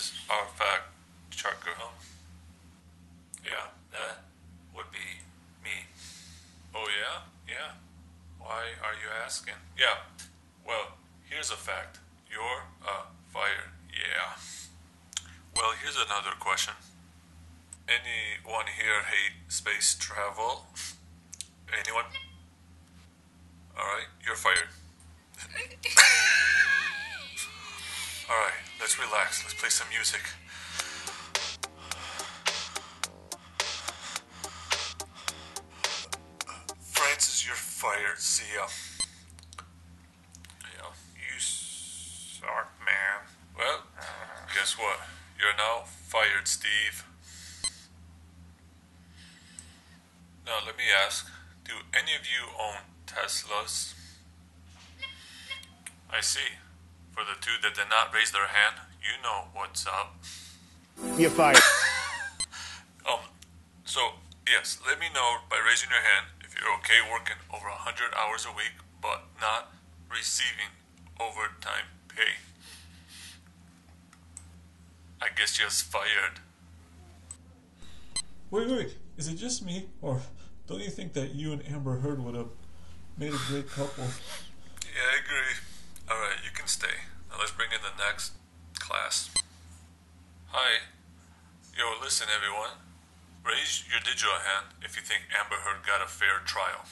is of Chakra. Yeah, that would be me. Oh yeah? Yeah. Why are you asking? Yeah. Well, here's a fact. You're fired. Yeah. Well, here's another question. Anyone here hate space travel? Anyone? Alright, you're fired. Alright, let's relax. Let's play some music. Francis, you're fired. See ya. Yeah. You suck, man. Well, guess what? You're now fired, Steve. Now, let me ask, do any of you own Teslas? I see. For the two that did not raise their hand, you know what's up. You're fired. So, yes, let me know by raising your hand if you're okay working over 100 hours a week, but not receiving overtime pay. I guess you're fired. Wait. Is it just me, or don't you think that you and Amber Heard would have made a great couple? Yeah, I agree. Alright, you can stay. Now let's bring in the next class. Hi. Yo, listen everyone. Raise your digital hand if you think Amber Heard got a fair trial.